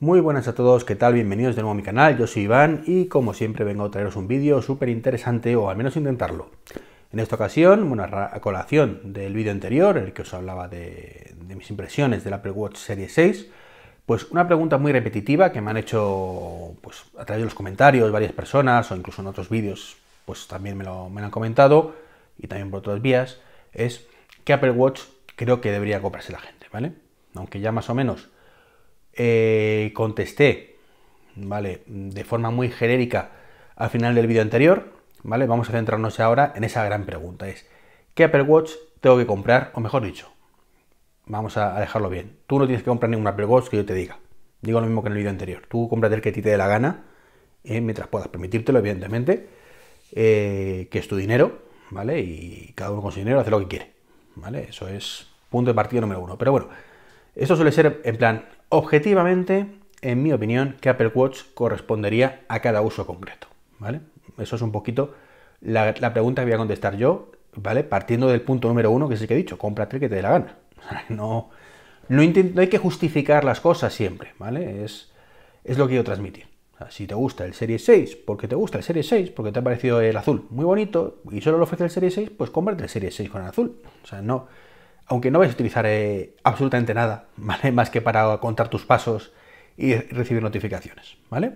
Muy buenas a todos, ¿qué tal? Bienvenidos de nuevo a mi canal, yo soy Iván y como siempre vengo a traeros un vídeo súper interesante, o al menos intentarlo. En esta ocasión, bueno, a colación del vídeo anterior, en el que os hablaba de mis impresiones del Apple Watch Series 6, pues una pregunta muy repetitiva que me han hecho pues, a través de los comentarios varias personas, o incluso en otros vídeos pues también me lo han comentado, y también por otras vías, es qué Apple Watch creo que debería comprarse la gente, ¿vale? Aunque ya más o menos contesté, ¿vale?, de forma muy genérica al final del vídeo anterior, ¿vale? Vamos a centrarnos ahora en esa gran pregunta, es ¿qué Apple Watch tengo que comprar? O mejor dicho, vamos a dejarlo bien, tú no tienes que comprar ningún Apple Watch que yo te diga, digo lo mismo que en el vídeo anterior, tú cómprate el que a ti te dé la gana, mientras puedas permitírtelo, evidentemente, que es tu dinero, ¿vale? Y cada uno con su dinero hace lo que quiere, ¿vale? Eso es punto de partida número uno, pero bueno, esto suele ser en plan... Objetivamente, en mi opinión, que Apple Watch correspondería a cada uso concreto, ¿vale? Eso es un poquito la pregunta que voy a contestar yo, ¿vale? Partiendo del punto número uno, que es el que he dicho, cómprate el que te dé la gana. No hay que justificar las cosas siempre, ¿vale? Es lo que quiero transmitir. O sea, si te gusta el Series 6, porque te gusta el Series 6, porque te ha parecido el azul muy bonito y solo lo ofrece el Series 6, pues cómprate el Series 6 con el azul. O sea, no... Aunque no vais a utilizar absolutamente nada, ¿vale? Más que para contar tus pasos y recibir notificaciones, ¿vale?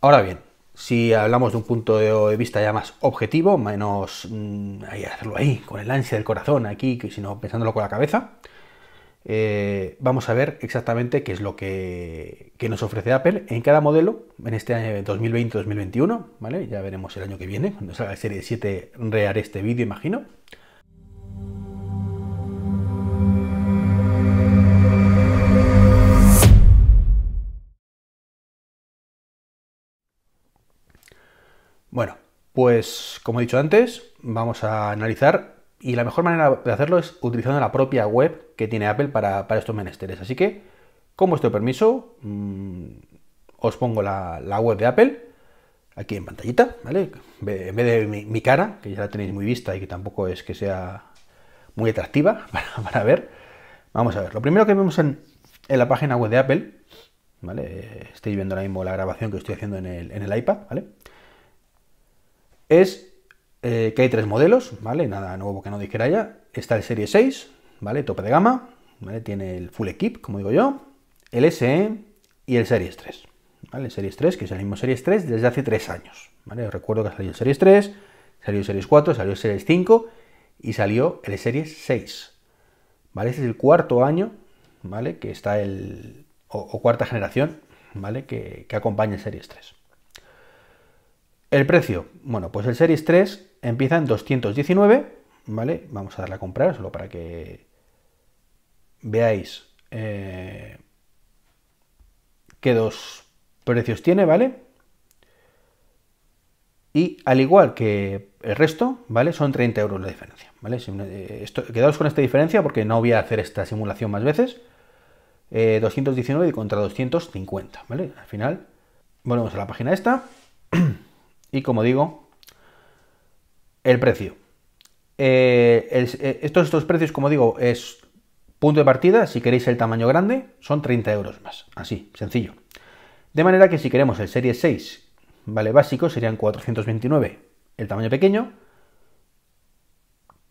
Ahora bien, si hablamos de un punto de vista ya más objetivo, menos hacerlo ahí, con el ansia del corazón aquí, sino pensándolo con la cabeza, vamos a ver exactamente qué es lo que nos ofrece Apple en cada modelo en este año 2020-2021, ¿vale? Ya veremos el año que viene, cuando salga la Serie 7 reharé este vídeo, imagino. Bueno, pues como he dicho antes, vamos a analizar y la mejor manera de hacerlo es utilizando la propia web que tiene Apple para estos menesteres. Así que, con vuestro permiso, os pongo la web de Apple aquí en pantallita, ¿vale? En vez de mi cara, que ya la tenéis muy vista y que tampoco es que sea muy atractiva para ver. Vamos a ver, lo primero que vemos en la página web de Apple, ¿vale? Estáis viendo ahora mismo la grabación que estoy haciendo en el iPad, ¿vale? Es que hay tres modelos, ¿vale? Nada nuevo que no dijera ya. Está el Series 6, ¿vale? Tope de gama, ¿vale? Tiene el Full Equip, como digo yo, el SE y el Series 3, ¿vale? El Series 3, que es el mismo Series 3 desde hace 3 años, ¿vale? Os recuerdo que salió el Series 3, salió el Series 4, salió el Series 5 y salió el Series 6, ¿vale? Este es el cuarto año, ¿vale? Que está o cuarta generación, ¿vale? Que acompaña el Series 3. El precio, bueno, pues el Series 3 empieza en 219, ¿vale? Vamos a darle a comprar, solo para que veáis qué dos precios tiene, ¿vale? Y al igual que el resto, ¿vale? Son 30 euros la diferencia, ¿vale? Quedaos con esta diferencia porque no voy a hacer esta simulación más veces. 219 contra 250, ¿vale? Al final, volvemos a la página esta. Y como digo, el precio. Estos precios, como digo, es punto de partida. Si queréis el tamaño grande, son 30 euros más. Así, sencillo. De manera que si queremos el Series 6, ¿vale? Básico, serían 429 el tamaño pequeño.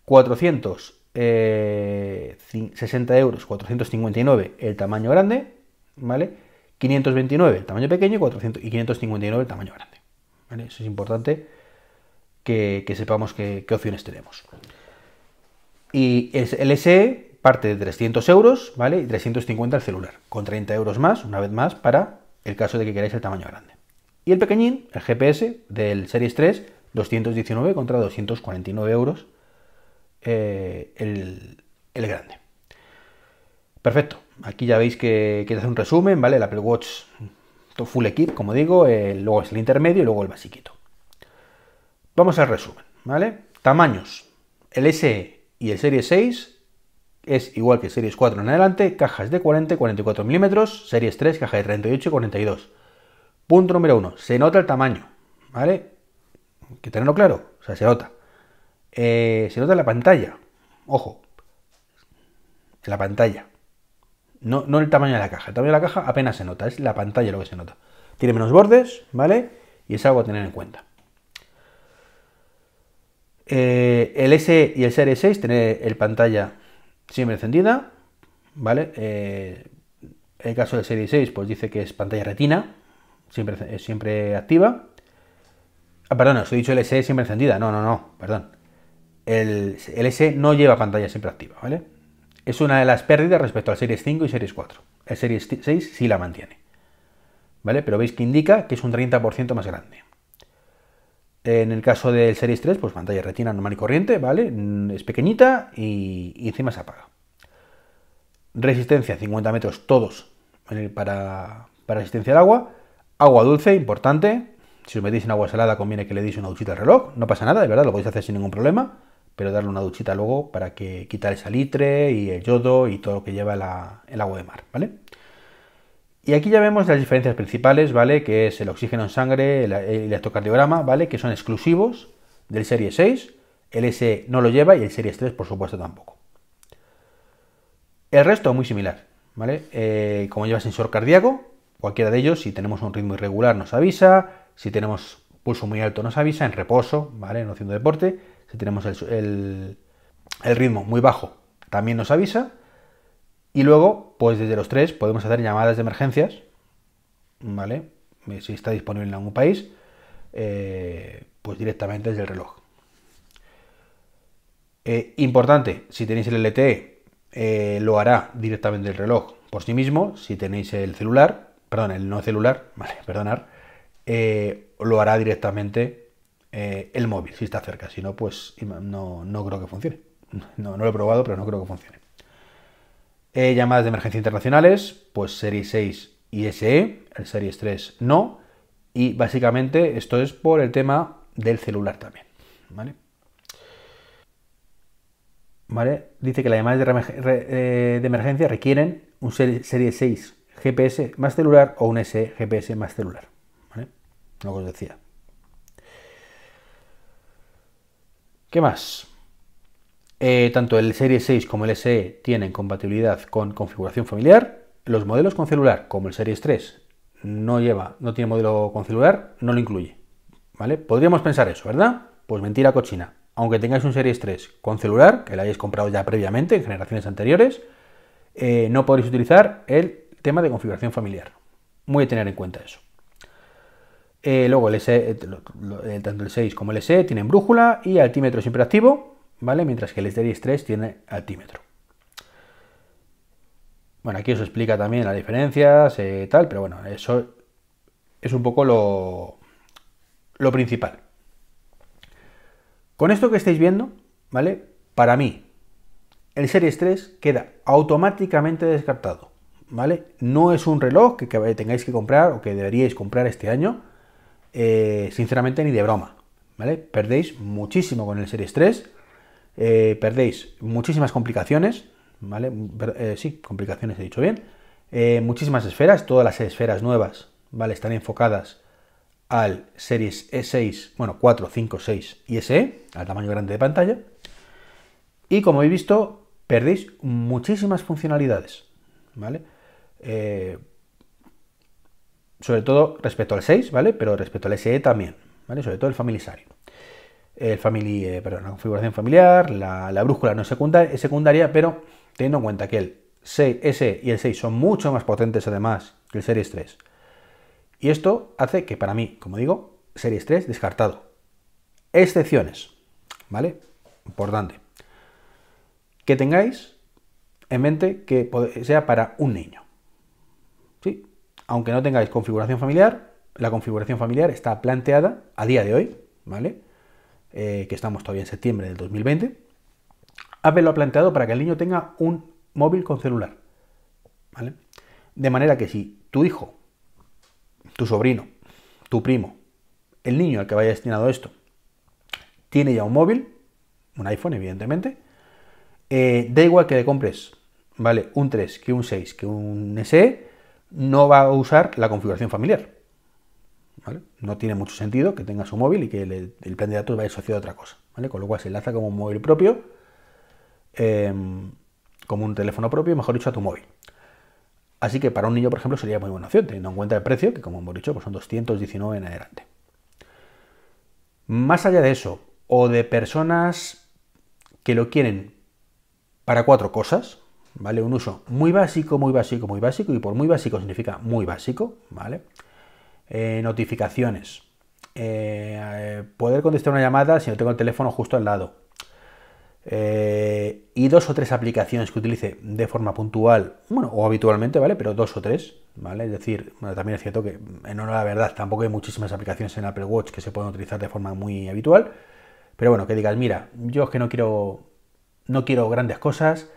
460 euros, 459 el tamaño grande, ¿vale? 529 el tamaño pequeño y 559 el tamaño grande. ¿Vale? Eso es importante que sepamos qué opciones tenemos. Y el SE parte de 300 euros, ¿vale? Y 350 el celular, con 30 euros más, una vez más, para el caso de que queráis el tamaño grande. Y el pequeñín, el GPS del Series 3, 219 contra 249 euros el grande. Perfecto. Aquí ya veis que hace un resumen, ¿vale? El Apple Watch... Full Equip, como digo, luego es el intermedio y luego el basiquito. Vamos al resumen, ¿vale? Tamaños. El SE y el Series 6 es igual que el Series 4 en adelante, cajas de 40 y 44 milímetros, Series 3, caja de 38 y 42. Punto número 1, se nota el tamaño, ¿vale? Hay que tenerlo claro, o sea, se nota. Se nota en la pantalla, ojo, en la pantalla, No el tamaño de la caja. El tamaño de la caja apenas se nota, es la pantalla lo que se nota. Tiene menos bordes, ¿vale? Y es algo a tener en cuenta. El S y el Series 6 tiene el pantalla siempre encendida, ¿vale? El caso del Series 6 pues dice que es pantalla retina, siempre activa. Ah, perdón, os he dicho el S siempre encendida, no, perdón. El S no lleva pantalla siempre activa, ¿vale? Es una de las pérdidas respecto al Series 5 y Series 4. El Series 6 sí la mantiene, ¿vale? Pero veis que indica que es un 30% más grande. En el caso del Series 3, pues pantalla retina normal y corriente, ¿vale? Es pequeñita y encima se apaga. Resistencia 50 metros todos para resistencia al agua. Agua dulce, importante. Si os metéis en agua salada conviene que le deis una duchita al reloj. No pasa nada, de verdad, lo podéis hacer sin ningún problema. Pero darle una duchita luego para que quitar el salitre y el yodo y todo lo que lleva el agua de mar, ¿vale? Y aquí ya vemos las diferencias principales, ¿vale? Que es el oxígeno en sangre, el electrocardiograma, ¿vale? Que son exclusivos del Series 6. El S no lo lleva y el Series 3, por supuesto, tampoco. El resto muy similar, ¿vale? Como lleva sensor cardíaco, cualquiera de ellos, si tenemos un ritmo irregular nos avisa, si tenemos pulso muy alto nos avisa, en reposo, ¿vale? No haciendo deporte. Si tenemos el ritmo muy bajo, también nos avisa. Y luego, pues desde los tres podemos hacer llamadas de emergencias, ¿vale? Si está disponible en algún país, pues directamente desde el reloj. Importante, si tenéis el LTE, lo hará directamente el reloj por sí mismo. Si tenéis el celular, perdón, el no celular, vale, perdonar, lo hará directamente el móvil, si está cerca. Si no, pues no creo que funcione. No lo he probado, pero no creo que funcione. Llamadas de emergencia internacionales, pues Series 6 y SE, el Series 3 no. Y básicamente esto es por el tema del celular también, ¿vale? ¿Vale? Dice que las llamadas de emergencia requieren un Series 6 GPS más celular o un SE GPS más celular, ¿vale? Lo que os decía. ¿Qué más? Tanto el Series 6 como el SE tienen compatibilidad con configuración familiar. Los modelos con celular, como el Series 3, no tiene modelo con celular, no lo incluye, ¿vale? Podríamos pensar eso, ¿verdad? Pues mentira cochina. Aunque tengáis un Series 3 con celular, que lo hayáis comprado ya previamente en generaciones anteriores, no podréis utilizar el tema de configuración familiar. Muy a tener en cuenta eso. Luego el SE, tanto el 6 como el SE tienen brújula y altímetro siempre activo, ¿vale? Mientras que el Series 3 tiene altímetro. Bueno, aquí os explica también las diferencias, tal, pero bueno, eso es un poco lo principal. Con esto que estáis viendo, ¿vale? Para mí, el Series 3 queda automáticamente descartado, ¿vale? No es un reloj que tengáis que comprar o que deberíais comprar este año. Sinceramente ni de broma, ¿vale? Perdéis muchísimo con el Series 3, perdéis muchísimas complicaciones, ¿vale? Sí, complicaciones he dicho bien, muchísimas esferas, todas las esferas nuevas, ¿vale? Están enfocadas al Series 6, bueno, 4, 5, 6 y SE, al tamaño grande de pantalla, y como habéis visto, perdéis muchísimas funcionalidades, ¿vale? Sobre todo respecto al 6, ¿vale? Pero respecto al SE también, ¿vale? Sobre todo el Family Sharing. La configuración familiar, la brújula no es secundaria, pero teniendo en cuenta que el 6, SE y el 6 son mucho más potentes además que el Series 3. Y esto hace que para mí, como digo, Series 3 descartado. Excepciones, ¿vale? Importante. Que tengáis en mente que sea para un niño. ¿Sí? Aunque no tengáis configuración familiar, la configuración familiar está planteada a día de hoy, ¿vale? Que estamos todavía en septiembre del 2020. Apple lo ha planteado para que el niño tenga un móvil con celular, ¿vale? De manera que si tu hijo, tu sobrino, tu primo, el niño al que vaya destinado esto, tiene ya un móvil, un iPhone evidentemente, da igual que le compres, ¿vale? Un 3, que un 6, que un SE, no va a usar la configuración familiar, ¿vale? No tiene mucho sentido que tenga su móvil y que el plan de datos vaya asociado a otra cosa, ¿vale? Con lo cual se enlaza como un móvil propio, como un teléfono propio, mejor dicho, a tu móvil. Así que para un niño, por ejemplo, sería muy buena opción, teniendo en cuenta el precio, que como hemos dicho, pues son 219 en adelante. Más allá de eso, o de personas que lo quieren para cuatro cosas, ¿vale? Un uso muy básico, muy básico, muy básico, y por muy básico significa muy básico, ¿vale? Notificaciones. Poder contestar una llamada si no tengo el teléfono justo al lado. Y dos o tres aplicaciones que utilice de forma puntual, bueno, o habitualmente, ¿vale? Pero dos o tres, ¿vale? Es decir, bueno, también es cierto que, en honor a la verdad, tampoco hay muchísimas aplicaciones en Apple Watch que se pueden utilizar de forma muy habitual. Pero bueno, que digas, mira, yo es que no quiero grandes cosas,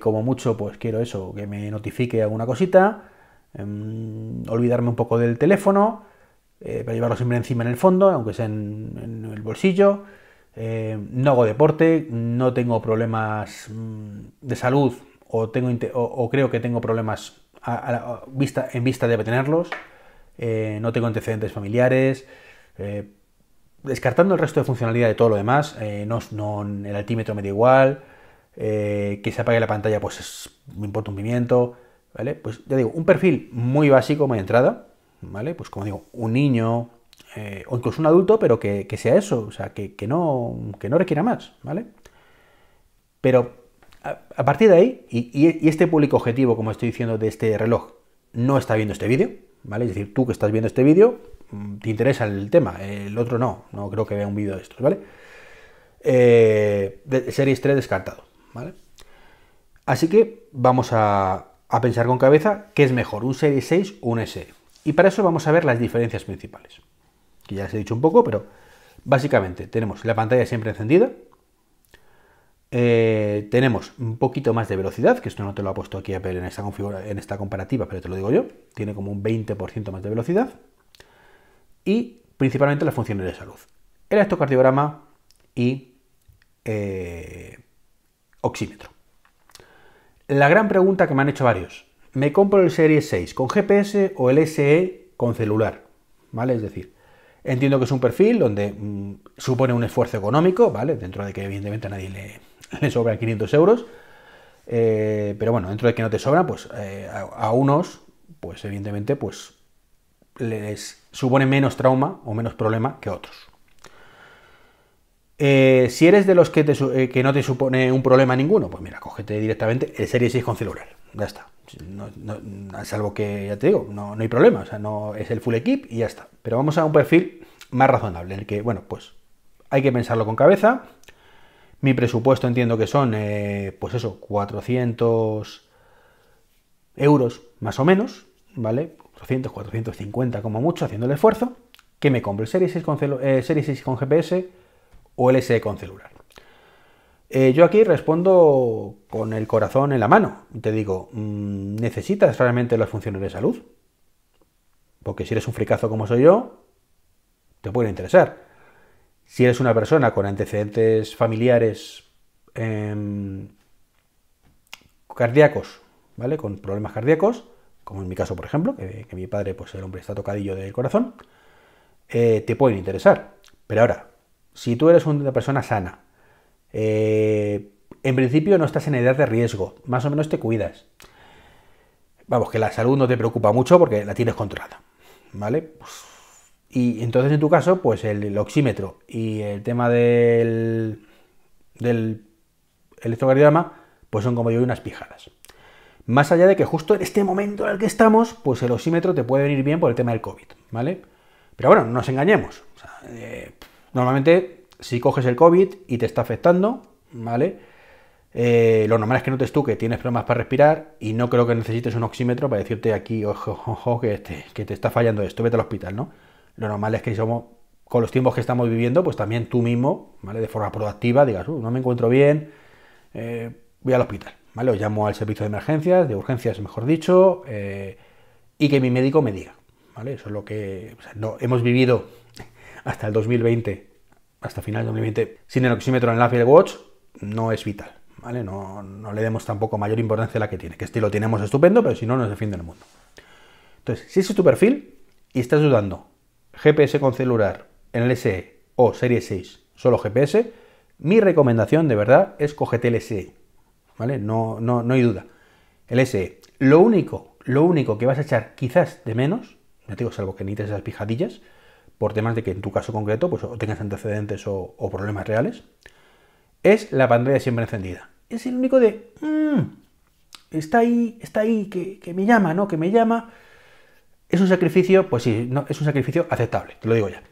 como mucho, pues quiero eso, que me notifique alguna cosita, olvidarme un poco del teléfono, para llevarlo siempre encima en el fondo, aunque sea en el bolsillo. No hago deporte, no tengo problemas de salud o creo que tengo problemas en vista de tenerlos, no tengo antecedentes familiares, descartando el resto de funcionalidad de todo lo demás, el altímetro me da igual, que se apague la pantalla pues me importa un pimiento, ¿vale? Pues ya digo, un perfil muy básico, muy de entrada, ¿vale? Pues como digo, un niño... o incluso un adulto, pero que sea eso, o sea, que no requiera más, ¿vale? Pero a partir de ahí, y este público objetivo, como estoy diciendo, de este reloj, no está viendo este vídeo, ¿vale? Es decir, tú que estás viendo este vídeo, te interesa el tema, el otro no creo que vea un vídeo de estos, ¿vale? Series 3 descartado, ¿vale? Así que vamos a pensar con cabeza qué es mejor, un Series 6 o un SE. Y para eso vamos a ver las diferencias principales, que ya les he dicho un poco, pero básicamente tenemos la pantalla siempre encendida, tenemos un poquito más de velocidad, que esto no te lo ha puesto aquí Apple en esta comparativa, pero te lo digo yo, tiene como un 20% más de velocidad, y principalmente las funciones de salud, el electrocardiograma y oxímetro. La gran pregunta que me han hecho varios, ¿me compro el Series 6 con GPS o el SE con celular? ¿Vale? Es decir, entiendo que es un perfil donde supone un esfuerzo económico, ¿vale? Dentro de que evidentemente a nadie le sobra 500 euros, pero bueno, dentro de que no te sobra, pues a unos, pues evidentemente, pues les supone menos trauma o menos problema que otros. Si eres de los que no te supone un problema ninguno, pues mira, cógete directamente el Series 6 con celular, ya está. No, salvo que, ya te digo, no hay problema, o sea, no es el full equip y ya está. Pero vamos a un perfil más razonable, en el que, bueno, pues hay que pensarlo con cabeza. Mi presupuesto entiendo que son, pues eso, 400 euros más o menos, ¿vale? 400, 450 como mucho, haciendo el esfuerzo. ¿Qué me compro? ¿El Series 6 con GPS o el SE con celular? Yo aquí respondo con el corazón en la mano. Te digo, ¿necesitas realmente las funciones de salud? Porque si eres un fricazo como soy yo, te puede interesar. Si eres una persona con antecedentes familiares cardíacos, ¿vale? Con problemas cardíacos, como en mi caso, por ejemplo, que mi padre, pues el hombre está tocadillo del corazón, te pueden interesar. Pero ahora, si tú eres una persona sana, en principio no estás en edad de riesgo, más o menos te cuidas, vamos, que la salud no te preocupa mucho porque la tienes controlada, ¿vale? Y entonces en tu caso, pues el oxímetro y el tema del electrocardiograma, pues son como yo unas pijadas. Más allá de que justo en este momento en el que estamos, pues el oxímetro te puede venir bien por el tema del COVID, ¿vale? Pero bueno, no nos engañemos, o sea, normalmente... Si coges el COVID y te está afectando, ¿vale? Lo normal es que notes tú que tienes problemas para respirar y no creo que necesites un oxímetro para decirte aquí, ojo, ojo, que te está fallando esto, vete al hospital, ¿no? Lo normal es que con los tiempos que estamos viviendo, pues también tú mismo, ¿vale? De forma proactiva digas, no me encuentro bien, voy al hospital, ¿vale? O llamo al servicio de urgencias mejor dicho, y que mi médico me diga, ¿vale? Eso es lo que hemos vivido hasta el 2020. Hasta final de 2020, sin el oxímetro en el Apple Watch, no es vital, ¿vale? No le demos tampoco mayor importancia a la que tiene, que este lo tenemos estupendo, pero si no, no es el fin del mundo. Entonces, si ese es tu perfil y estás dudando, GPS con celular en el SE o Series 6, solo GPS, mi recomendación, de verdad, es cógete el SE, ¿vale? No hay duda. El SE. Lo único Lo único que vas a echar quizás de menos, no te digo salvo que necesites esas pijadillas, por temas de que en tu caso concreto pues o tengas antecedentes o problemas reales, es la pantalla siempre encendida. Es el único de... está ahí, que me llama, ¿no? Que me llama. Es un sacrificio, pues sí, no, es un sacrificio aceptable, te lo digo ya.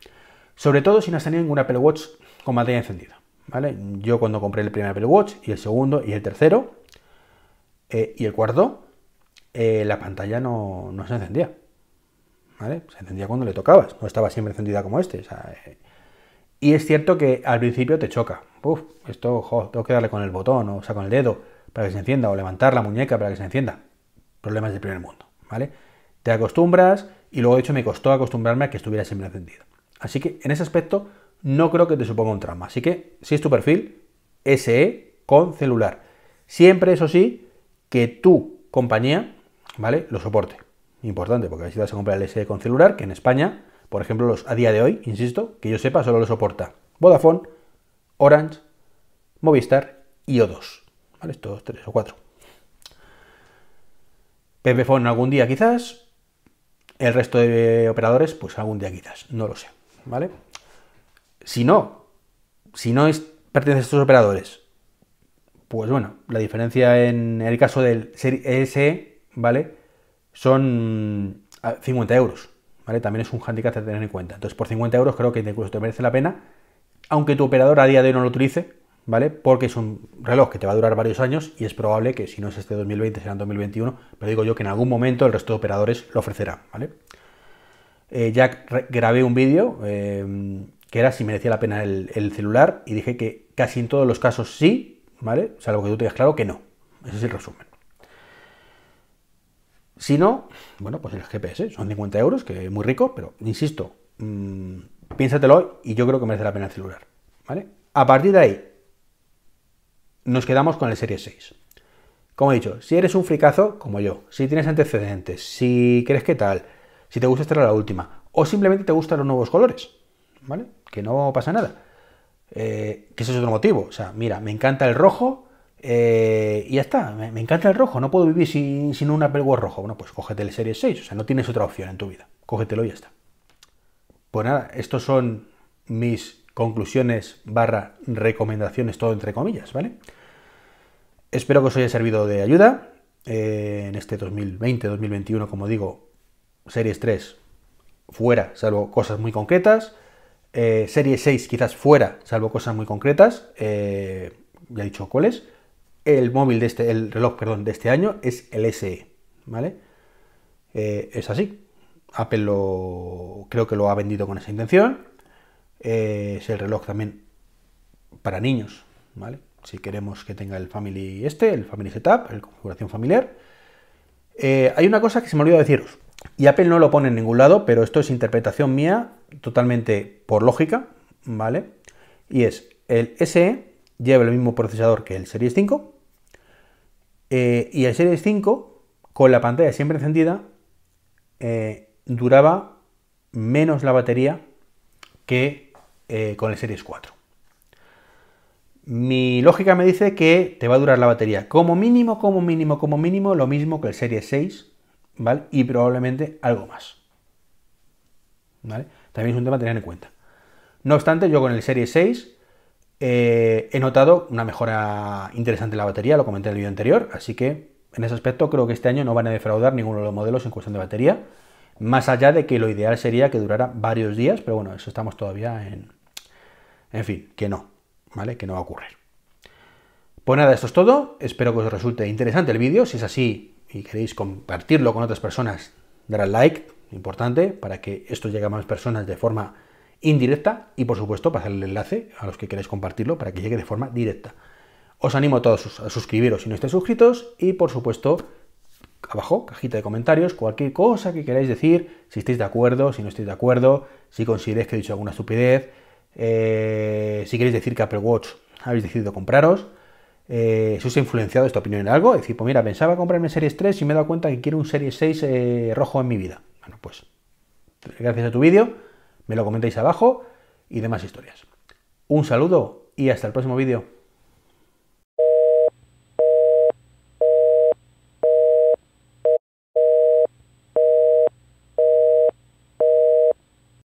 Sobre todo si no has tenido ningún Apple Watch con pantalla encendida, ¿vale? Yo cuando compré el primer Apple Watch, y el segundo, y el tercero, y el cuarto, la pantalla no se encendía, ¿vale? Se encendía cuando le tocabas, no estaba siempre encendida como este. O sea, y es cierto que al principio te choca. Uf, esto, jo, tengo que darle con el botón, o sea, con el dedo, para que se encienda, o levantar la muñeca para que se encienda. Problemas del primer mundo, ¿vale? Te acostumbras, y luego de hecho me costó acostumbrarme a que estuviera siempre encendido. Así que en ese aspecto no creo que te suponga un trauma. Así que, si es tu perfil, SE con celular. Siempre, eso sí, que tu compañía, ¿vale?, lo soporte. Importante, porque si vas a comprar el SE con celular, que en España, por ejemplo, a día de hoy, insisto, que yo sepa, solo lo soporta Vodafone, Orange, Movistar y O2. ¿Vale? Estos 3 o 4. Pepephone algún día quizás. El resto de operadores, pues algún día quizás. No lo sé, ¿vale? Si no perteneces a estos operadores, pues bueno, la diferencia en el caso del SE, ¿vale?, son 50 euros, ¿vale? También es un hándicap a tener en cuenta. Entonces, por 50 euros creo que incluso te merece la pena, aunque tu operador a día de hoy no lo utilice, ¿vale? Porque es un reloj que te va a durar varios años y es probable que, si no es este 2020, será en 2021, pero digo yo que en algún momento el resto de operadores lo ofrecerán, ¿vale? Ya grabé un vídeo que era si merecía la pena el celular y dije que casi en todos los casos sí, ¿vale? Salvo que tú tengas claro que no. Ese es el resumen. Si no, bueno, pues el GPS son 50 euros, que es muy rico, pero insisto, piénsatelo y yo creo que merece la pena el celular, ¿vale? A partir de ahí, nos quedamos con el Series 6. Como he dicho, si eres un fricazo como yo, si tienes antecedentes, si crees que tal, si te gusta estar a la última, o simplemente te gustan los nuevos colores, ¿vale? Que no pasa nada. Que ese es otro motivo. O sea, mira, me encanta el rojo y ya está. Me encanta el rojo, no puedo vivir sin un Apple Watch rojo. Bueno, pues cógete el Series 6. O sea, no tienes otra opción en tu vida. Cógetelo y ya está. Pues nada, estos son mis conclusiones / recomendaciones, todo entre comillas, ¿vale? Espero que os haya servido de ayuda en este 2020-2021, como digo, Series 3 fuera, salvo cosas muy concretas, Series 6 quizás fuera, salvo cosas muy concretas, ya he dicho cuáles. El reloj de este año es el SE, ¿vale? Es así, Apple creo que lo ha vendido con esa intención. Es el reloj también para niños, ¿vale? Si queremos que tenga el Family Setup, la configuración familiar. Hay una cosa que se me olvidó deciros, y Apple no lo pone en ningún lado, pero esto es interpretación mía totalmente por lógica, ¿vale? Y es, el SE lleva el mismo procesador que el Series 5, y el Series 5, con la pantalla siempre encendida, duraba menos la batería que con el Series 4. Mi lógica me dice que te va a durar la batería como mínimo lo mismo que el Series 6, ¿vale? Y probablemente algo más, ¿vale? También es un tema a tener en cuenta. No obstante, yo con el Series 6 he notado una mejora interesante en la batería, lo comenté en el vídeo anterior, así que en ese aspecto creo que este año no van a defraudar ninguno de los modelos en cuestión de batería, más allá de que lo ideal sería que durara varios días, pero bueno, eso estamos todavía en fin, que no, ¿vale? Que no va a ocurrir. Pues nada, esto es todo. Espero que os resulte interesante el vídeo. Si es así y queréis compartirlo con otras personas, dar al like, importante, para que esto llegue a más personas de forma indirecta. Y por supuesto, pasar el enlace a los que queréis compartirlo para que llegue de forma directa. Os animo a todos a suscribiros si no estáis suscritos. Y por supuesto, abajo, cajita de comentarios, cualquier cosa que queráis decir, si estáis de acuerdo, si no estáis de acuerdo, si consideráis que he dicho alguna estupidez, si queréis decir que Apple Watch habéis decidido compraros, si os ha influenciado esta opinión en algo, decir, pues mira, pensaba comprarme Series 3 y me he dado cuenta que quiero un Series 6 rojo en mi vida. Bueno, pues gracias a tu vídeo, me lo comentáis abajo y demás historias. Un saludo y hasta el próximo vídeo.